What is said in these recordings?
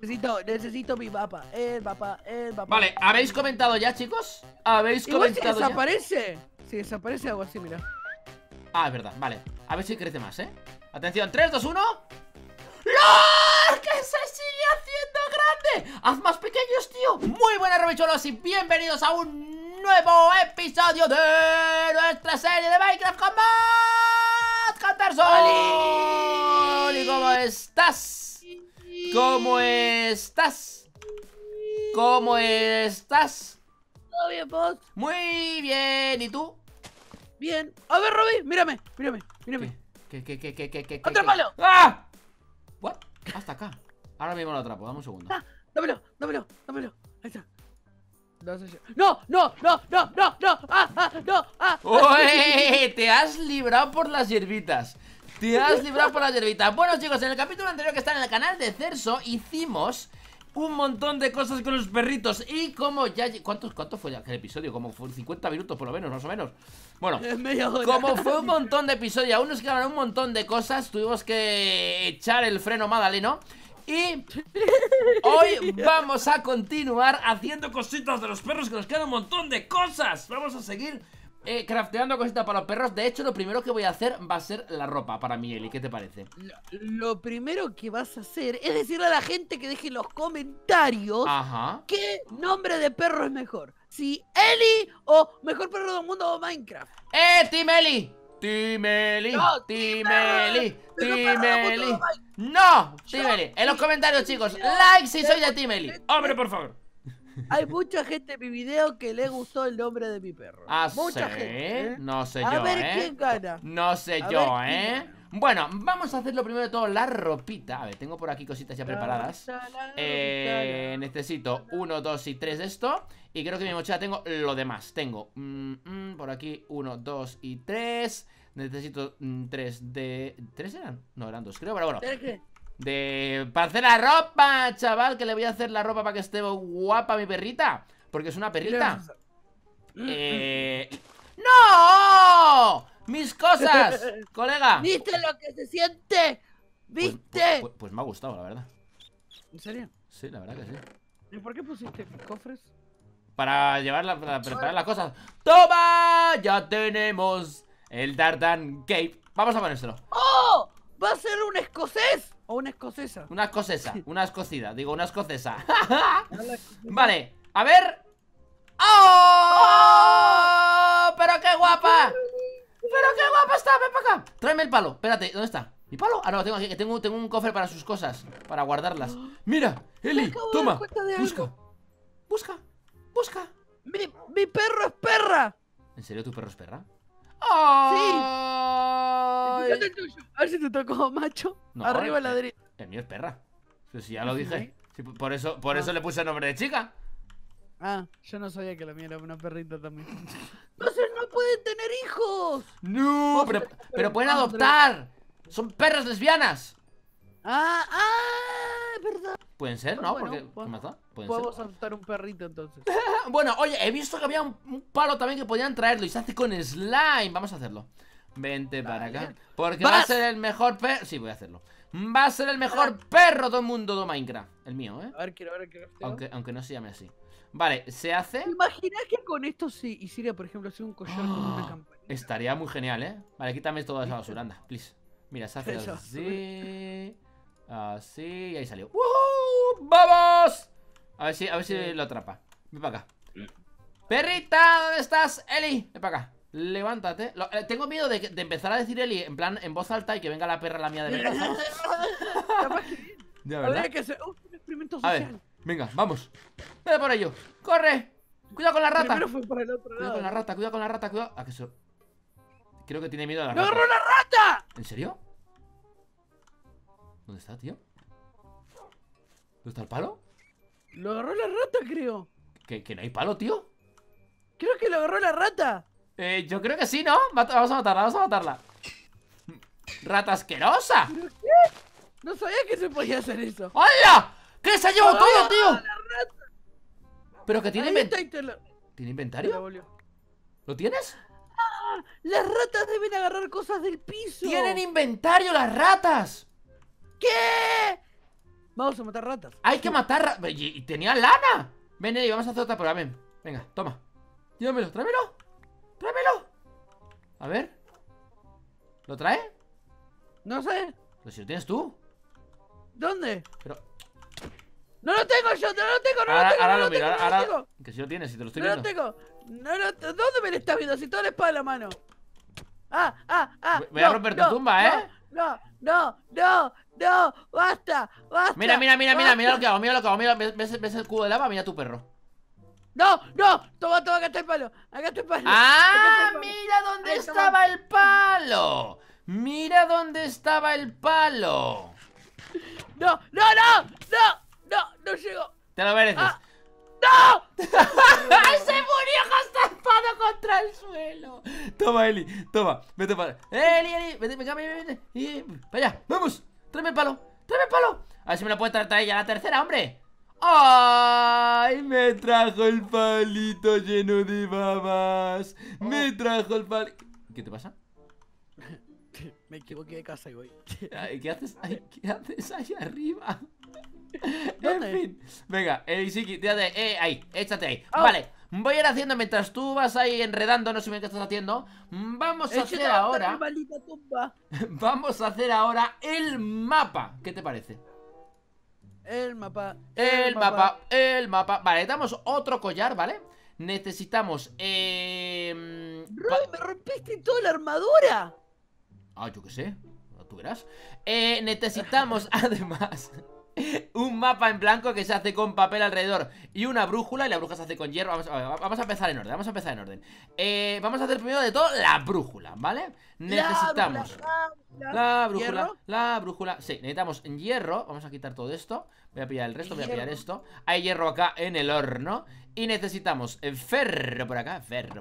Necesito mi mapa, el mapa, el mapa. Vale, ¿habéis comentado ya, chicos? ¿Habéis comentado ya? Desaparece. Si desaparece algo así, mira. Ah, es verdad, vale. A ver si crece más, ¿eh? Atención, 3, 2, 1. ¡No! ¡Que se sigue haciendo grande! ¡Haz más pequeños, tío! Muy buenas, rebecholos, y bienvenidos a un nuevo episodio de nuestra serie de Minecraft con Cerso. ¿Y cómo estás? ¿Cómo estás? ¿Cómo estás? Todo bien, vos. Muy bien, ¿y tú? Bien. A ver, Robby, mírame, mírame, mírame. ¿Qué? ¡Atrápalo! ¡Ah! ¿What? Hasta acá. Ahora mismo lo atrapo, dame un segundo. Ah, dámelo. Ahí está. No. ¡Ah! ¡Oye! Te has librado por las hierbitas. Te has librado por la hierbita. Bueno, chicos, en el capítulo anterior que está en el canal de Cerso hicimos un montón de cosas con los perritos. Y como ya... ¿Cuánto fue ya el episodio? Como fue 50 minutos por lo menos, más o menos. Bueno, como fue un montón de episodios y aún nos quedaron un montón de cosas, tuvimos que echar el freno madaleno. Y hoy vamos a continuar haciendo cositas de los perros, que nos quedan un montón de cosas. Vamos a seguir... crafteando cositas para los perros. De hecho, lo primero que voy a hacer va a ser la ropa para mi Eli. ¿Qué te parece? Lo primero que vas a hacer es decirle a la gente que deje en los comentarios qué nombre de perro es mejor. Si Eli o mejor perro del mundo o Minecraft. Team Eli. Team Eli. No, Team Eli. En los comentarios, chicos, like si soy de Team Eli. Hombre, por favor. Hay mucha gente en mi video que le gustó el nombre de mi perro. Mucha gente, ¿eh? No sé yo, ¿eh? A ver quién gana. No sé yo, ¿eh? Bueno, vamos a hacer lo primero de todo, la ropita. A ver, tengo por aquí cositas ya preparadas. Necesito 1, 2 y 3 de esto. Y creo que en mi mochila tengo lo demás. Tengo por aquí 1, 2 y 3. Necesito 3 de... ¿3 eran? No, eran 2, creo, pero bueno. Para hacer la ropa, chaval, que le voy a hacer la ropa para que esté guapa mi perrita. Porque es una perrita. ¡No! ¡Mis cosas! Colega. ¿Viste lo que se siente? ¿Viste? Pues me ha gustado, la verdad. ¿En serio? Sí, la verdad que sí. ¿Y por qué pusiste cofres? Para preparar las cosas. ¡Toma! Ya tenemos el Dardan Cape. Vamos a ponérselo. ¡Oh! ¡Va a ser un escocés! ¿O una escocesa? Una escocesa, una escocida, digo, una escocesa. Vale, a ver. ¡Oh! ¡Pero qué guapa! ¡Pero qué guapa está! ¡Ven para acá! Tráeme el palo, espérate, ¿dónde está? ¿Mi palo? Ah, no, tengo aquí, tengo un cofre para sus cosas, para guardarlas. ¡Mira! Eli, toma, busca. ¡Mi perro es perra! ¿En serio tu perro es perra? ¡Oh! Sí. El tuyo. A ver si te tocó, macho. No, arriba la derecha. El mío es perra. Si ya lo dije. Sí, por eso le puse el nombre de chica. Ah, yo no sabía que la mía era una perrita también. Entonces no pueden tener hijos. No, pero pueden adoptar. Son perras lesbianas. Ah, verdad. Pueden ser, ¿no? Bueno, porque podemos adoptar un perrito entonces. Bueno, oye, he visto que había un palo también que podían traerlo y se hace con slime. Vamos a hacerlo. Vente para acá. Porque va a ser el mejor perro. Sí, voy a hacerlo. Va a ser el mejor perro del mundo de Minecraft. El mío, ¿eh? A ver, quiero ver qué. Aunque no se llame así. Vale, se hace. Imagina que con esto se hiciera, por ejemplo, hacer un collar con una campanita. Estaría muy genial, ¿eh? Vale, quítame toda esa basura, anda, please. Mira, se hace así. Así, y ahí salió. ¡Woohoo! ¡Vamos! A ver si lo atrapa. Ven para acá. ¡Perrita! ¿Dónde estás, Eli? Ven para acá. Levántate. Tengo miedo de empezar a decir Eli en plan en voz alta y que venga la perra la mía de verdad. Habría que hacer un experimento social. A ver, venga, vamos. Vete por ello. ¡Corre! ¡Cuidado con la rata! Primero fue por el otro lado. Cuidado con la rata, cuidado. Ah, que eso... Creo que tiene miedo a la rata. ¡No agarró la rata! ¿En serio? ¿Dónde está, tío? ¿Dónde está el palo? Lo agarró la rata, creo. ¿Que no hay palo, tío? Creo que lo agarró la rata. Yo creo que sí, ¿no? Vamos a matarla. ¡Rata asquerosa! ¿Pero qué? No sabía que se podía hacer eso. ¡Hola! ¿Qué se ha llevado todo, tío? Pero que tiene inventario. ¿Tiene inventario? ¿Lo tienes? ¡Ah! Las ratas deben agarrar cosas del piso. ¡Tienen inventario las ratas! ¿Qué? Vamos a matar ratas. Hay que matar ratas. Y tenía lana. Ven, Eddie, vamos a hacer otra prueba. Ven, venga, toma. Tíramelo, tráemelo. Tráemelo. A ver. ¿Lo trae? No sé. Pero si lo tienes tú. ¿Dónde? Pero... No lo tengo yo, no lo tengo, no ahora, lo tengo. Ahora no lo miro, tengo, ahora, no lo tengo. Que si lo tienes, si te lo estoy viendo. No lo tengo. No lo... ¿Dónde me lo estás viendo? Si toda la espada en la mano. Voy a romper tu tumba, ¿eh? No, basta, basta. Mira lo que hago, mira. ¿Ves el cubo de lava? Mira tu perro. No, toma, acá está el palo. Ah, mira dónde estaba el palo. Mira dónde estaba el palo. No llego. Te lo mereces. ¡No! ¡Se murió estampado contra el suelo! Toma, Eli, toma, vete para... Eli, vete, para allá, vamos, tráeme el palo. A ver si me lo puede traer ya la tercera, hombre. ¡Ay! Me trajo el palito lleno de babas. Me trajo el palito. ¿Qué te pasa? Me equivoqué de casa y voy. ¿Qué haces ahí arriba? ¿Dónde? En fin. Venga, Siki, tírate ahí, échate ahí. Vale, voy a ir haciendo mientras tú vas ahí enredando. No sé bien qué estás haciendo. Vamos a hacer ahora el mapa. ¿Qué te parece? El mapa. Vale, damos otro collar, ¿vale? Necesitamos Roy, me rompiste toda la armadura. Ah, yo qué sé, tú verás. Necesitamos además un mapa en blanco que se hace con papel alrededor y una brújula, y la brújula se hace con hierro. Vamos a empezar en orden, vamos a hacer primero de todo la brújula, ¿vale? Necesitamos la brújula, sí, necesitamos hierro. Vamos a quitar todo esto, voy a pillar el resto, voy a pillar esto. Hay hierro acá en el horno. Y necesitamos ferro por acá, ferro.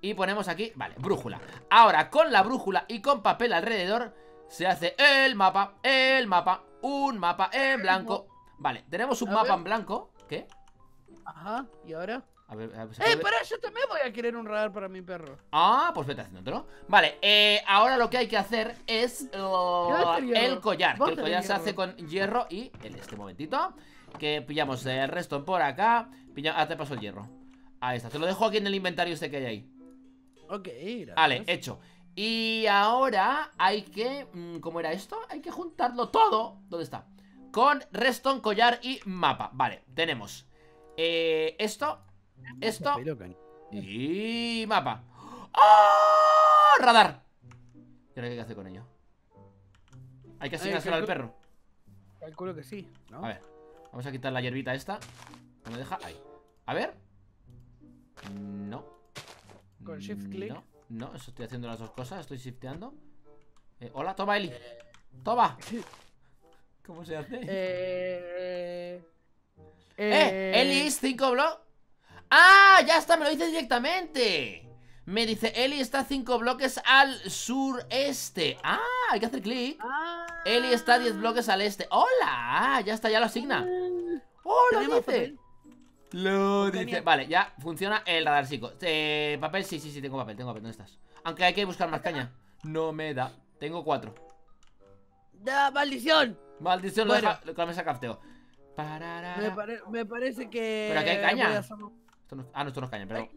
Y ponemos aquí, vale, brújula. Ahora con la brújula y con papel alrededor se hace el mapa. Un mapa en blanco. Vale, tenemos un mapa en blanco. ¿Qué? Ajá, ¿y ahora? A ver, pará, yo también voy a querer un radar para mi perro. Ah, pues vete haciéndolo. Vale, ahora lo que hay que hacer es el collar. Que el collar se hace con hierro y en este momentito que pillamos el resto por acá. Te paso el hierro. Ahí está, te lo dejo aquí en el inventario este que hay ahí. Ok, gracias. Vale, hecho. Y ahora hay que... ¿Cómo era esto? Hay que juntarlo todo. ¿Dónde está? Con redstone, collar y mapa. Vale, tenemos esto y mapa. ¡Oh! ¡Radar! ¿Y ahora qué hay que hacer con ello? Hay que asignárselo al perro. Calculo que sí, ¿no? A ver, vamos a quitar la hierbita esta. ¿Me deja? Ahí. A ver. No. Con shift click. No, eso estoy haciendo las dos cosas, estoy shifteando. Hola, toma, Eli. Toma. ¿Cómo se hace? Elis 5 bloques. ¡Ah! Ya está, me lo dice directamente. Me dice, Eli está 5 bloques al sureste. ¡Ah! Hay que hacer clic. Eli está 10 bloques al este. ¡Hola! Ya está, ya lo asigna. ¡Oh, lo dice! Lo dice. Vale, ya funciona el radar, chico. Papel, sí, tengo papel. ¿Dónde estás? Aunque hay que buscar más caña. No me da. Tengo 4. ¡Da, maldición! Maldición, bueno. Lo deja con la mesa crafteo. Me parece que... Pero aquí hay caña. Esto no es caña, perdón.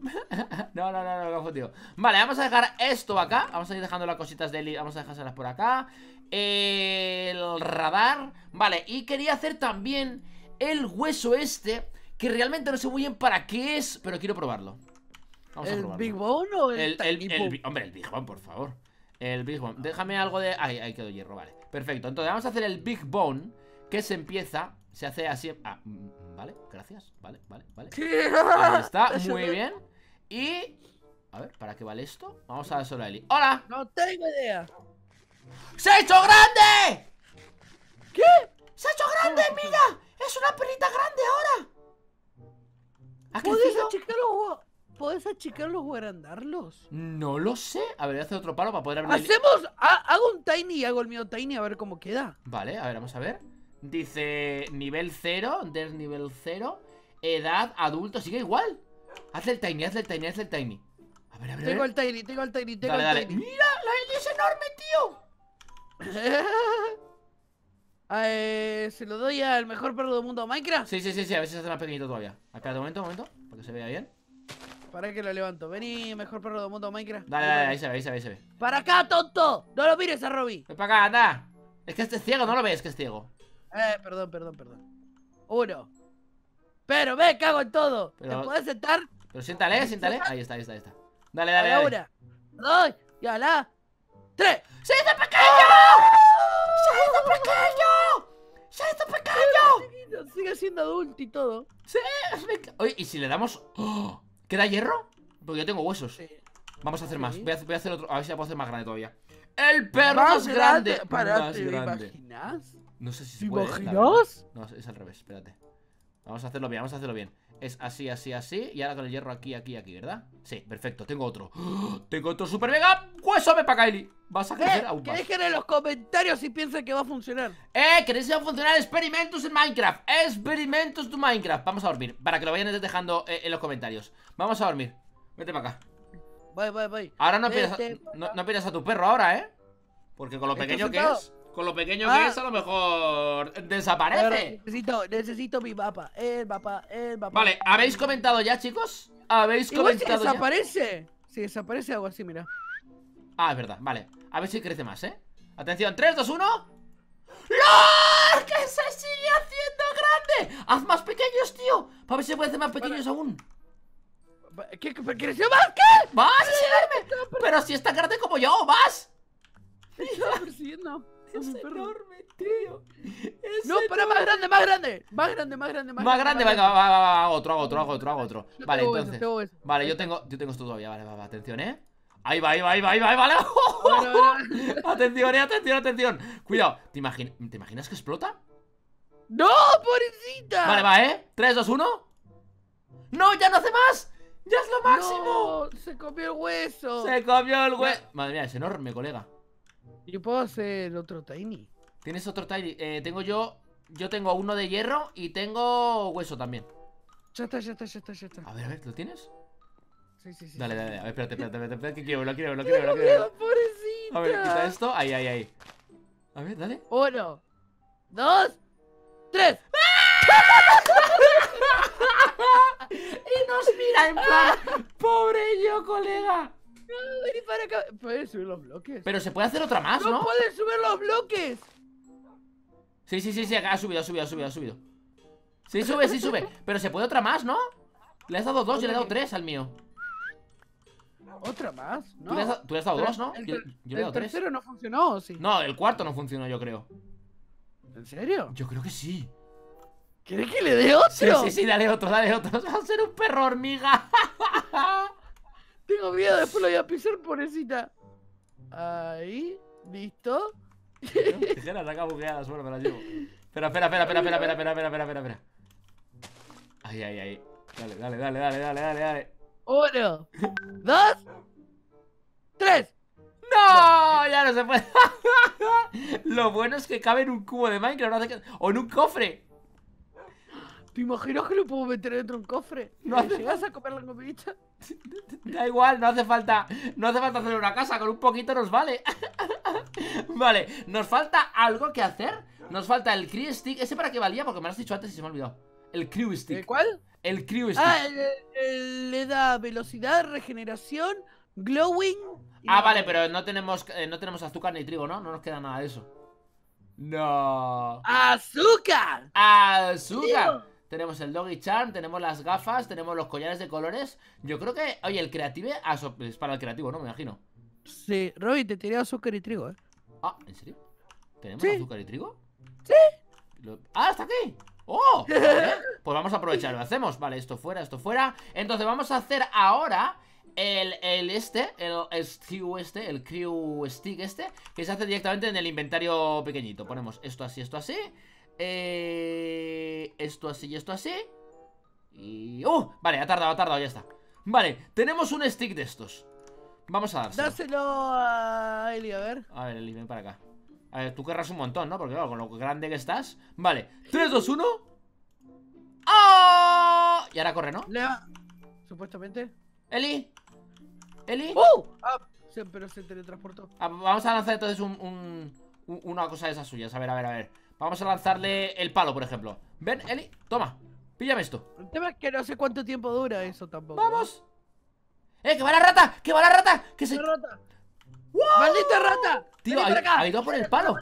No, confundido. Vale, vamos a dejar esto acá. Vamos a ir dejando las cositas de Eli. Vamos a dejárselas por acá. El radar. Vale, y quería hacer también el hueso este, que realmente no sé muy bien para qué es, pero quiero probarlo. Vamos a probarlo. ¿El Big Bone o el Big Bone, por favor. El Big Bone. Déjame algo de... Ahí quedó hierro, vale. Perfecto, entonces vamos a hacer el Big Bone, que se empieza... Se hace así... Ah, vale, gracias. Vale. Ahí está, muy bien. Y... A ver, ¿para qué vale esto? Vamos a dar solo a Eli. ¡Hola! No tengo idea. ¡Se ha hecho grande! ¿Qué? ¡Se ha hecho grande, mira! ¡Es una perrita grande ahora! ¿Podés achicarlos o agrandarlos? No lo sé. A ver, voy a hacer otro palo para poder abrir. ¡Hacemos! Hago un tiny y hago el mío tiny a ver cómo queda. Vale, a ver, vamos a ver. Dice nivel 0, desnivel 0, edad, adulto, sigue igual. Hazle el tiny. A ver. Tengo el tiny. Dale. ¡Mira! ¡La Eli es enorme, tío! ¿Se lo doy al mejor perro del mundo, Minecraft? Sí, sí, sí, sí, a veces está más pequeñito todavía. Acá, de momento, para que se vea bien. Para que lo levanto. Vení, mejor perro del mundo, Minecraft. Dale, dale, ahí se ve, ahí se ve, ahí se ve. ¡Para acá, tonto! ¡No lo mires a Robby! ¡Ven para acá, anda! Es que este es ciego, no lo ves, que es ciego. Perdón, perdón, perdón. Uno. Pero ve, cago en todo. Pero, ¿te podés sentar? Pero siéntale, siéntale. Ahí está, ahí está, ahí está. Dale, dale, dale. Una, dos, y a la... ¡Tres! ¡Se hizo pequeño! ¡Ya está pequeño! ¡Ya está pequeño! Sigue siendo adulto y todo. Sí. Oye, ¿y si le damos...? ¡Oh! ¿Queda hierro? Porque yo tengo huesos. Sí. Vamos a hacer más. Voy a hacer otro. A ver si la puedo hacer más grande todavía. ¡El perro más grande! Para, ¿te imaginas? No sé si se puede. ¿Te imaginas? No, es al revés. Espérate. Vamos a hacerlo bien, vamos a hacerlo bien. Es así, así, así. Y ahora con el hierro aquí, aquí, aquí, ¿verdad? Sí, perfecto, tengo otro. ¡Oh! Tengo otro super mega hueso, me pa' Kylie. Vas a crecer aún más. Dejen en los comentarios si piensan que va a funcionar. ¿Creéis que va a funcionar? Experimentos en Minecraft. Experimentos de Minecraft. Vamos a dormir, para que lo vayan dejando en los comentarios. Vamos a dormir. Vete para acá. Voy, voy, voy. Ahora no pierdas a tu perro ahora, ¿eh? Porque con lo pequeño que es... Con lo pequeño que es, a lo mejor desaparece. Ver, necesito mi mapa. El mapa, el mapa. Vale, ¿habéis comentado ya, chicos? ¿Habéis comentado si desaparece? Ya? Si desaparece algo así, mira. Ah, es verdad, vale. A ver si crece más, ¿eh? Atención, 3, 2, 1. ¡No! ¡Que se sigue haciendo grande! ¡Haz más pequeños, tío! Para ver si puede hacer más pequeños aún. ¿Qué? ¿Creció más? ¿Qué? ¡Vas a seguirme! ¡Pero si está grande como yo! ¡Vas! Está persiguiendo. Es enorme, tío. No, pero más grande, más grande. Más grande, más grande, más grande. Venga, va, otro, hago otro, hago otro, hago otro. Vale, entonces. Vale, yo tengo esto todavía. Vale, va, atención, ¿eh? Ahí va, ahí va, ahí va, ahí va, vale. Atención, atención, atención. Cuidado. ¿Te imaginas que explota? ¡No, pobrecita! Vale, va, ¿eh? 3, 2, 1. ¡No, ya no hace más! ¡Ya es lo máximo! Se comió el hueso. Se comió el hueso. Madre mía, es enorme, colega. Yo puedo hacer otro Tiny. ¿Tienes otro Tiny? Tengo yo. Yo tengo uno de hierro y tengo hueso también. Ya está, ya está, ya está, ya está. A ver, ¿lo tienes? Sí, sí, sí. Dale, dale, dale. A ver, espérate, espérate, espérate. Que quiero, lo quiero, lo quiero, lo quiero. A ver, quita esto. Ahí, ahí, ahí. A ver, dale. 1, 2, 3. Y nos mira en plan. Pobre yo, colega. ¿Puedes subir los bloques? Pero se puede hacer otra más, ¿no? ¡No puedes subir los bloques! Sí, sí, sí, sí, ha subido, ha subido, ha subido, ha subido. Sí, sube, sí, sube. Pero se puede otra más, ¿no? Le has dado 2, yo le he dado 3 al mío. ¿Otra más? No. Tú le has dado 2, ¿no? Yo le he dado 3. ¿El tercero no funcionó o sí? No, el cuarto no funcionó, yo creo. ¿En serio? Yo creo que sí. ¿Quieres que le dé otro? Sí, sí, sí, dale otro, dale otro. Va a ser un perro hormiga. Tengo miedo, después lo voy a pisar, pobrecita. Ahí, listo. Tijeras acá bugueadas, bueno, me las llevo. Espera, espera, espera, espera, espera, espera, espera, espera, espera. Ahí, ahí, ahí. Dale, dale, dale, dale, dale, dale, dale. 1, 2, 3. ¡No! Ya no se puede. Lo bueno es que cabe en un cubo de Minecraft, o en un cofre. ¿Te imaginas que lo puedo meter dentro de un cofre? ¿No llegas a comer la comidita? Da igual, no hace falta. No hace falta hacer una casa, con un poquito nos vale. Vale, nos falta algo que hacer. Nos falta el crew stick. ¿Ese para qué valía? Porque me lo has dicho antes y se me ha olvidado. El crew stick. ¿El cuál? El crew stick. Ah, le da velocidad, regeneración, glowing. Ah, vale, pero no tenemos azúcar ni trigo, ¿no? No nos queda nada de eso. No. ¡Azúcar! ¡Azúcar! Tío. Tenemos el Doggy Charm, tenemos las gafas, tenemos los collares de colores. Yo creo que, oye, el creative es para el creativo, ¿no? Me imagino. Sí, Robby, te tiré azúcar y trigo, ¿eh? Ah, ¿en serio? ¿Tenemos azúcar y trigo? Sí. Ah, está aquí. ¡Oh! Vale. Pues vamos a aprovechar, lo hacemos. Vale, esto fuera, esto fuera. Entonces vamos a hacer ahora el crew stick este, que se hace directamente en el inventario pequeñito. Ponemos esto así, esto así. Esto así y esto así. Y... vale, ha tardado, ya está. Vale, tenemos un stick de estos. Vamos a dárselo. Dáselo a Eli, a ver. A ver, Eli, ven para acá. A ver, tú querrás un montón, ¿no? Porque claro, con lo grande que estás. Vale, 3, 2, 1. ¡Oh! Y ahora corre, ¿no? Lea. Supuestamente. Eli. Eli. Pero se teletransportó. Vamos a lanzar entonces una cosa de esas suyas. A ver, a ver, a ver. Vamos a lanzarle el palo, por ejemplo. Ven, Eli, toma, píllame esto. El tema es que no sé cuánto tiempo dura eso tampoco. ¡Vamos! ¡Que va la rata! ¡Que va la rata! ¡Que se... rata! ¡Wow! ¡Maldita rata! Tío, ha ido por el palo.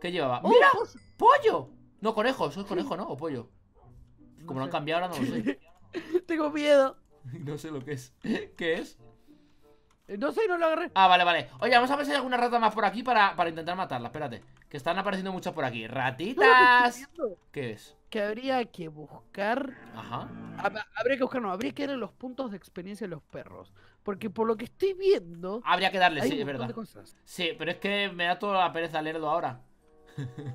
¿Qué llevaba? ¡Oh, mira! Pozo. ¡Pollo! No, conejo, soy conejo, ¿no? ¿O pollo? Como no lo han cambiado, ahora no lo sé. Tengo miedo. No sé lo que es. ¿Qué es? No sé, no lo agarré. Ah, vale, vale. Oye, vamos a ver si hay alguna rata más por aquí para intentar matarla. Espérate, que están apareciendo muchas por aquí. ¡Ratitas! ¿Qué es? Que habría que buscar. Ajá. Habría que buscar, no, habría que darle los puntos de experiencia a los perros. Porque por lo que estoy viendo. Habría que darle, sí, es verdad. Sí, pero es que me da toda la pereza leerlo ahora.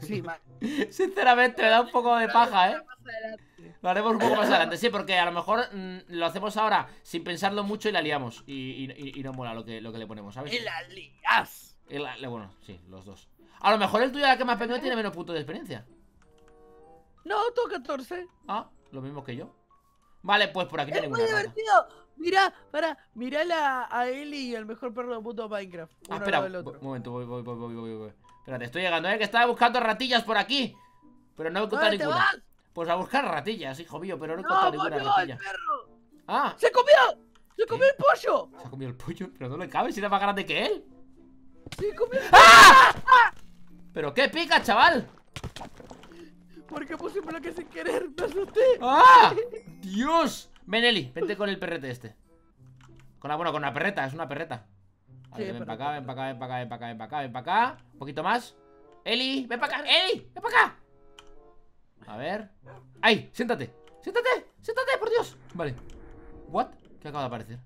Sí, man. Sinceramente me da un poco de paja, ¿eh? Lo haremos un poco más adelante, sí, porque a lo mejor lo hacemos ahora sin pensarlo mucho y la liamos. Y no mola lo que le ponemos, ¿sabes? ¡Y la lias! Bueno, sí, los dos. A lo mejor el tuyo, la que más pequeño, tiene menos puntos de experiencia. No, tengo 14. Ah, lo mismo que yo. Vale, pues por aquí es tenemos. ¡Es muy divertido! Rata. Mirá, mirá a Eli y el mejor perro del mundo Minecraft. Ah, espera, un momento, voy. Espérate, estoy llegando, que estaba buscando ratillas por aquí. Pero no he encontrado ninguna. Vas? Pues a buscar ratillas, hijo mío, pero no he encontrado ninguna ratilla. El perro. ¡Ah! ¡Se comió! ¡Se comió el pollo! ¿Se ha comido el pollo? Pero no le cabe, si era más grande que él. ¡Se comió el pollo! ¡Ah! ¡Ah! ¿Pero qué pica, chaval? Porque puse por lo que sin querer, me asusté. ¡Ah! ¡Dios! Ven, Eli, vente con el perrete este. Bueno, con la perreta, es una perreta. Vale, sí, ven para acá, ven para acá. Un poquito más. Eli, ven para acá, A ver. ¡Ay! ¡Siéntate! ¡Siéntate! ¡Por Dios! Vale. ¿What? ¿Qué acaba de aparecer?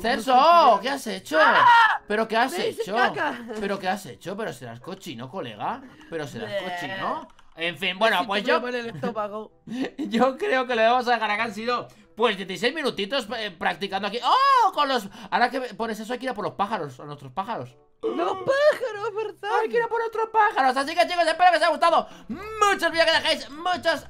¡Cerso! ¿Qué has hecho? ¿Pero qué has hecho? ¿Pero qué has hecho? ¿Pero serás cochino, colega? ¿Pero serás cochino? En fin, bueno, pues yo yo creo que lo vamos a dejar acá. Han sido, pues, 16 minutitos practicando aquí. ¡Oh! Con los... Ahora que pones eso, hay que ir a por los pájaros. A nuestros pájaros. ¡Los pájaros, verdad! Hay que ir a por nuestros pájaros. Así que, chicos, espero que os haya gustado. Muchos vídeos que dejéis. Muchos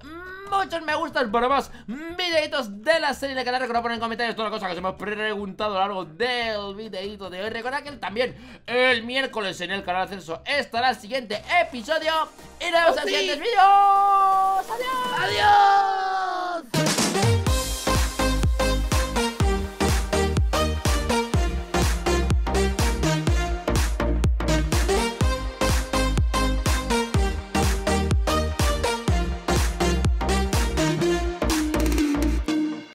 me gustan por más videitos de la serie de canal. Recordad poner en comentarios todas las cosas que os hemos preguntado a lo largo del videito de hoy. Recordad que también el miércoles en el canal Cerso estará el siguiente episodio. Y nos vemos en siguientes vídeos. ¡Adiós! ¡Adiós!